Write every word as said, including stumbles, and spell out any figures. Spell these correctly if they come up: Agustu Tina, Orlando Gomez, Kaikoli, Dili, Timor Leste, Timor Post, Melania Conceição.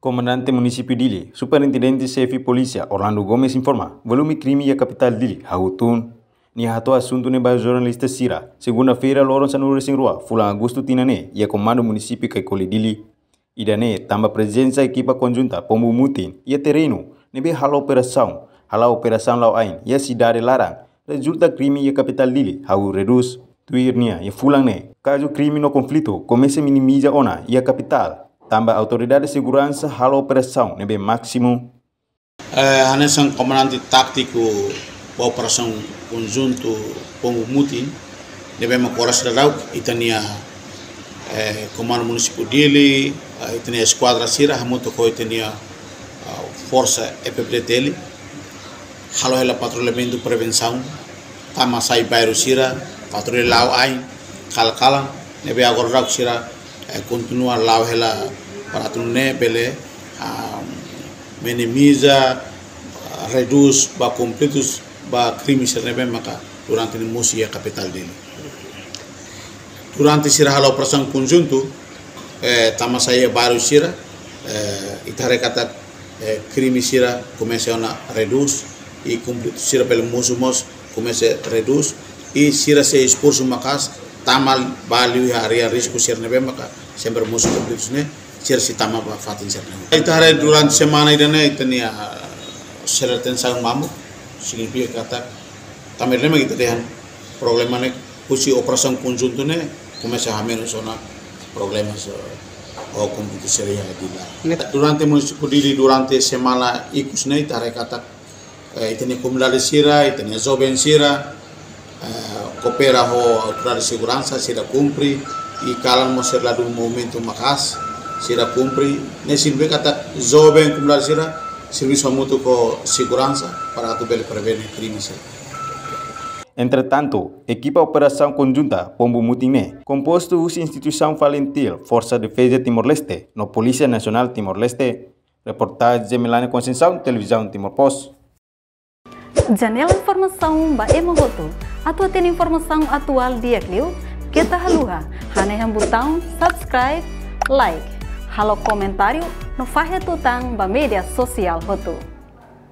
Comandante Município D I L I, Superintendente-Chefe Polícia Orlando Gomez informa, volume crime da capital D I L I, Hautun, Nihato assunto ne ba jornalista Sira, segunda-feira loron sanure sin rua, fulan Agustu Tina ne, e a comando município Kaikoli D I L I. Ida ne, tamba presença equipa conjunta, pombo mutin, e a terreno, nebe hala operação, hala operação lau ain, e a cidade larang, resulta crime da capital D I L I, hau reduz, tuirnia, e fulan ne, caso crime no conflito, comece minimiza ona, e a capital. Tambah autoridade de segurança hala operação nebe máximo. Eh, anesan comandante táctico para operação conjunto pombo mutin nebe makoras dalauk itania eh comando município D I L I itania esquadra sira hamuto ko itania força E P P D I L I halo ela patrulhamento prevenção tama sai bairro sira patrulha lau ai kalkala nebe agorrauk sira continua lau hela para tunne pele minimiza reduz ba completos ba crimes nebe maka durante ni musia capital dele durante sira hala operação conjunto eh tama saya baru sira eh itare kata eh crime sira começa ona reduz e completos sira pelo musumos começa reduz e sira se expulso macas tamal value area risco sir nebe maka sempre musu completusne sir si tama ba fatin sir nebe itare durante semana idane itania sira tensang mamu significa kata tamir lema kita dehan problema ne kusi operação conjunto ne começa a menos ona problemas o completusir ya dila durante município D I L I durante semana ikusne itare kata itania comunidade sira itania joven sira coopera ho autoridade de segurança sira cumpri e kalang mo sira do momento makas sira cumpri ne sirve kata jovem comunidade sira serviço muito com segurança para atubel prevenir crimes. Entretanto, equipa operação conjunta pombo mutine composto por instituição valentil Força de Defesa Timor Leste no Polícia Nacional Timor Leste. Reportagem Melania Conceição, televisão Timor Post. Janela informação ba emogoto atau ten informação atual dia kliu kita haluha hane hambutang subscribe like halo komentário no fahe tutang ba media sosial hotu.